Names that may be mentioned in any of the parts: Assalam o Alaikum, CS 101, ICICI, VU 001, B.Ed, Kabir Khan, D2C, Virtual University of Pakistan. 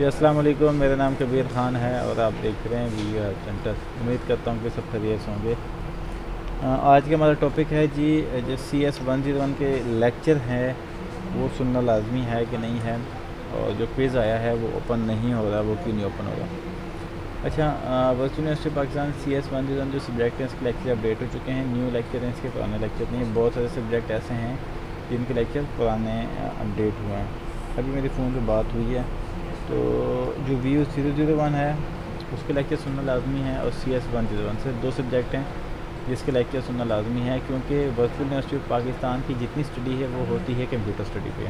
जी अस्सलाम वालेकुम, मेरा नाम कबीर खान है और आप देख रहे हैं बी.एड सेंटर। उम्मीद करता हूँ कि सब खैरियत होंगे। आज का हमारा टॉपिक है जी जो CS 101 के लेक्चर हैं वो सुनना लाजमी है कि नहीं है, और जो क्विज़ आया है वो ओपन नहीं हो रहा, वो क्यों नहीं ओपन हो रहा। अच्छा, वर्चुअल यूनिवर्सिटी पाकिस्तान CS 101 जो सब्जेक्ट हैं इसके लेक्चर अपडेट हो चुके हैं। न्यू लेक्चर हैं इसके, पुराने लेक्चर नहीं। बहुत सारे सब्जेक्ट ऐसे हैं जिनके लेक्चर पुराने अपडेट हुए हैं। अभी मेरे फ़ोन पर बात हुई है तो जो VU 001 है उसके लेक्चर सुनना लाजमी है, और CS 101 से दो सब्जेक्ट हैं जिसके लेक्चर सुनना लाजमी है, क्योंकि वर्चुअल यूनिवर्सिटी ऑफ पाकिस्तान की जितनी स्टडी है वो होती है कंप्यूटर स्टडी पे।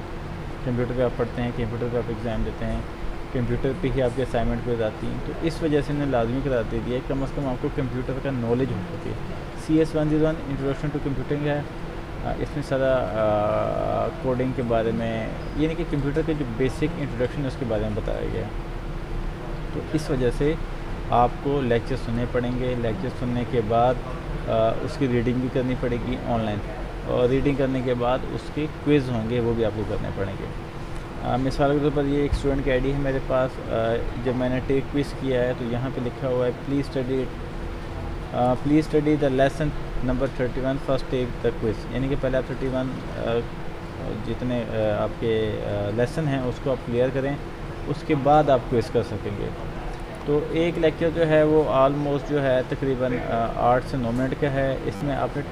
कंप्यूटर पे आप पढ़ते हैं, कंप्यूटर पे आप एग्ज़ाम देते हैं, कंप्यूटर पे ही आपके असाइनमेंट पे जाती हैं। तो इस वजह से इन्हें लाजमी करा दे दिया, कम अज़ कम आपको कंप्यूटर का नॉलेज हो सके। CS 101 इंट्रोडक्शन टू कंप्यूटिंग है, इसमें सारा कोडिंग के बारे में, यानी कि कंप्यूटर के जो बेसिक इंट्रोडक्शन है उसके बारे में बताया गया। तो इस वजह से आपको लेक्चर सुनने पड़ेंगे। लेक्चर सुनने के बाद उसकी रीडिंग भी करनी पड़ेगी ऑनलाइन, और रीडिंग करने के बाद उसके क्विज़ होंगे वो भी आपको करने पड़ेंगे। मिसाल के तौर पर ये एक स्टूडेंट की ID है मेरे पास। जब मैंने टेक क्विज़ किया है तो यहाँ पर लिखा हुआ है please study the lesson number 31 first take the quiz, यानी कि पहले आप 31 जितने आपके लेसन हैं उसको आप क्लियर करें, उसके बाद आप क्विज़ कर सकेंगे। तो एक लेक्चर जो है वो आलमोस्ट जो है तकरीबन 8 से 9 मिनट का है। इसमें आपने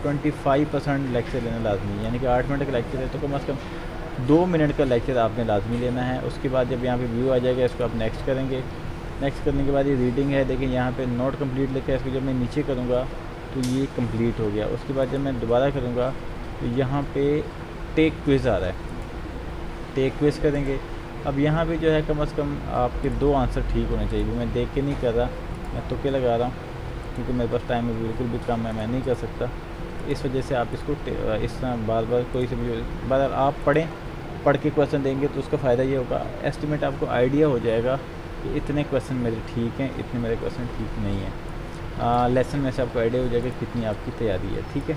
25% लेक्चर लेना लाजमी, यानी कि 8 मिनट का लेक्चर है तो कम अज़ कम 2 मिनट का लेक्चर आपने लाजमी लेना है। उसके बाद जब यहाँ पर व्यू आ जाएगा इसको आप नेक्स्ट करेंगे। नेक्स्ट करने के बाद ये रीडिंग है, देखिए यहाँ पे नोट कंप्लीट लिखा है, इसको जब मैं नीचे करूँगा तो ये कंप्लीट हो गया। उसके बाद जब मैं दोबारा करूँगा तो यहाँ पे टेक क्विज़ आ रहा है, टेक क्विज़ करेंगे। अब यहाँ पे जो है कम अज़ कम आपके 2 आंसर ठीक होने चाहिए। मैं देख के नहीं कर रहा, मैं तुक्के लगा रहा हूँ, क्योंकि मेरे पास टाइम बिल्कुल भी कम है, मैं नहीं कर सकता। इस वजह से आप इसको इस तरह बार-बार कोई से भी बार आप पढ़ के क्वेश्चन देंगे तो उसका फ़ायदा ये होगा, एस्टिमेट आपको आइडिया हो जाएगा कि इतने क्वेश्चन मेरे ठीक हैं, इतने मेरे क्वेश्चन ठीक नहीं हैं। लेसन में से आपको आइडिया हो जाएगा कितनी आपकी तैयारी है। ठीक है,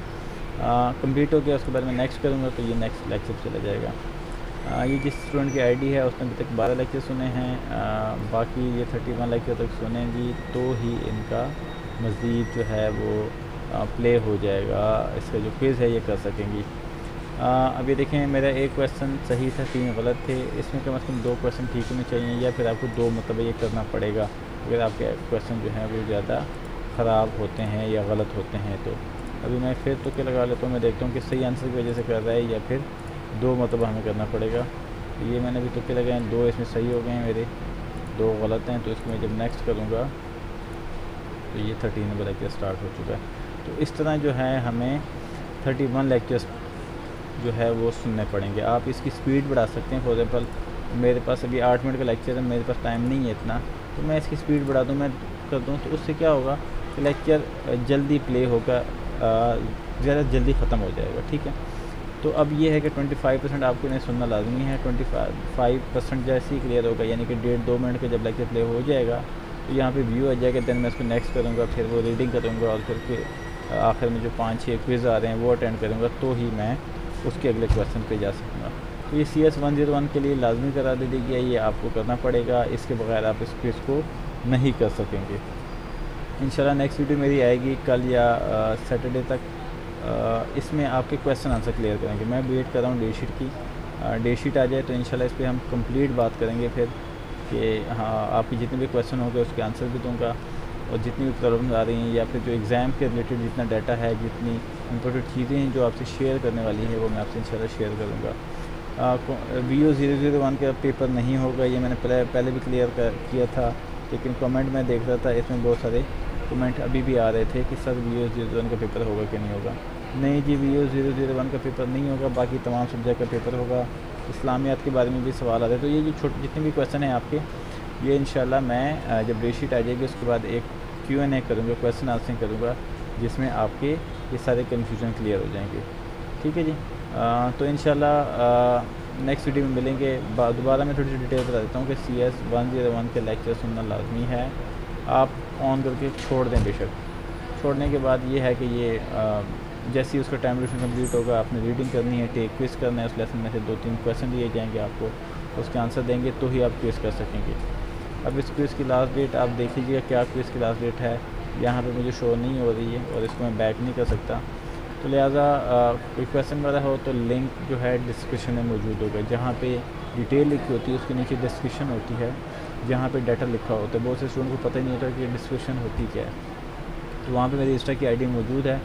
कंप्लीट हो गया, उसके बाद मैं नेक्स्ट करूँगा तो ये नेक्स्ट लेक्चर चला जाएगा। ये जिस स्टूडेंट की ID है उसने अभी तक 12 लेक्चर सुने हैं, बाकी ये 31 लेक्चर तक सुने जी तो ही इनका मज़ीद जो है वो प्ले हो जाएगा, इसका जो क्विज़ है ये कर सकेंगी। अब ये देखें, मेरा एक क्वेश्चन सही था, 3 गलत थे। इसमें कम अज़ कम 2 क्वेश्चन ठीक होने चाहिए, या फिर आपको 2 मतलब ये करना पड़ेगा अगर आपके क्वेश्चन जो हैं वो ज़्यादा ख़राब होते हैं या गलत होते हैं। तो अभी मैं फिर तो क्या लगा लेता हूँ, मैं देखता हूँ कि सही आंसर की वजह से कर रहा है या फिर 2 मतलब हमें करना पड़ेगा। ये मैंने अभी तुक्के लगाए हैं, 2 इसमें सही हो गए हैं, मेरे 2 गलत हैं। तो इसको मैं जब नेक्स्ट करूँगा तो ये 13 लेक्चर स्टार्ट हो चुका है। तो इस तरह जो है हमें 31 लेक्चर्स जो है वो सुनने पड़ेंगे। आप इसकी स्पीड बढ़ा सकते हैं। फॉर एग्जाम्पल मेरे पास अभी 8 मिनट का लेक्चर है, मेरे पास टाइम नहीं है इतना, तो मैं इसकी स्पीड बढ़ा दूँ, मैं कर दूँ, तो उससे क्या होगा कि लेक्चर जल्दी प्ले होगा, ज़्यादा जल्दी ख़त्म हो जाएगा। ठीक है, तो अब ये है कि 25% आपको इन्हें सुनना लाजमी है। 25% जैसे ही क्लियर होगा, यानी कि 1.5-2 मिनट का जब लेक्चर प्ले हो जाएगा तो यहाँ पर व्यू आ जाएगा, दैन मैं इसको नेक्स्ट करूँगा, फिर वो रीडिंग करूँगा, और फिर आखिर में जो 5-6 क्विज़ आ रहे हैं वो अटेंड करूँगा, तो ही मैं उसके अगले क्वेश्चन पे जा सकूँगा। तो ये CS 101 के लिए लाजमी करा दे दी गया, ये आपको करना पड़ेगा, इसके बगैर आप इस क्विज़ को नहीं कर सकेंगे। इंशाल्लाह नेक्स्ट वीडियो मेरी आएगी कल या सैटरडे तक। इसमें आपके क्वेश्चन आंसर क्लियर करेंगे। मैं B.Ed कर रहा हूँ डेटशीट की, डेटशीट आ जाए तो इंशाल्लाह इस पर हम कंप्लीट बात करेंगे फिर कि हाँ आपके जितने भी क्वेश्चन होंगे उसके आंसर भी दूँगा, और जितनी भी प्रॉब्लम्स आ रही हैं या फिर जो एग्ज़ाम के रिलेटेड जितना डाटा है, जितनी इंपॉर्टेंट चीज़ें हैं जो आपसे शेयर करने वाली हैं वो मैं आपसे इंशाल्लाह शेयर करूँगा। VU 001 का पेपर नहीं होगा, ये मैंने पहले भी क्लियर किया था, लेकिन कमेंट में देख रहा था, इसमें बहुत सारे कमेंट अभी भी आ रहे थे कि सर VU 001 का पेपर होगा कि नहीं होगा। नहीं जी, VU 001 का पेपर नहीं होगा, बाकी तमाम सब्जेक्ट का पेपर होगा। इस्लामियात के बारे में भी सवाल आ रहे हैं, तो ये जो छोटे जितने भी क्वेश्चन हैं आपके, ये इंशाल्लाह मैं जब डेटशीट आ जाएगी उसके बाद एक Q&A करूँगा, क्वेश्चन आंसरिंग करूँगा, जिसमें आपके ये सारे कन्फ्यूजन क्लियर हो जाएंगे। ठीक है जी, तो इंशाल्लाह नेक्स्ट वीडियो में मिलेंगे। दोबारा मैं थोड़ी सी डिटेल बता देता हूँ कि CS 101 के लेक्चर सुनना लाजमी है। आप ऑन करके छोड़ दें, बेशक छोड़ने के बाद ये है कि ये जैसे ही उसका टाइम ड्यूरेशन कम्प्लीट होगा आपने रीडिंग करनी है, टेक क्विज़ करना है, उस लेसन में से 2-3 क्वेश्चन दिए जाएंगे आपको, उसके आंसर देंगे तो ही आप क्विज़ कर सकेंगे। अब इस क्विज़ की लास्ट डेट आप देख लीजिएगा क्या क्विज़ की लास्ट डेट है, यहाँ पे मुझे शो नहीं हो रही है और इसको मैं बैक नहीं कर सकता। तो लिहाजा कोई क्वेश्चन वगैरह हो तो लिंक जो है डिस्क्रिप्शन में मौजूद होगा, जहाँ पे डिटेल लिखी होती है उसके नीचे डिस्क्रिप्शन होती है, जहाँ पे डाटा लिखा होता है। बहुत से स्टूडेंट को पता ही नहीं होता कि डिस्क्रिप्शन होती क्या है, तो वहाँ पे मेरी इंस्टा की आईडी मौजूद है,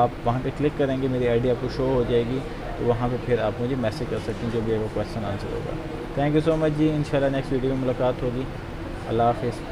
आप वहाँ पे क्लिक करेंगे मेरी आईडी आपको शो हो जाएगी, तो वहाँ पे फिर आप मुझे मैसेज कर सकते हैं जो भी आपका क्वेश्चन आंसर होगा। थैंक यू सो मच जी, इंशाल्लाह नेक्स्ट वीडियो में मुलाकात होगी। अल्लाह हाफिज़।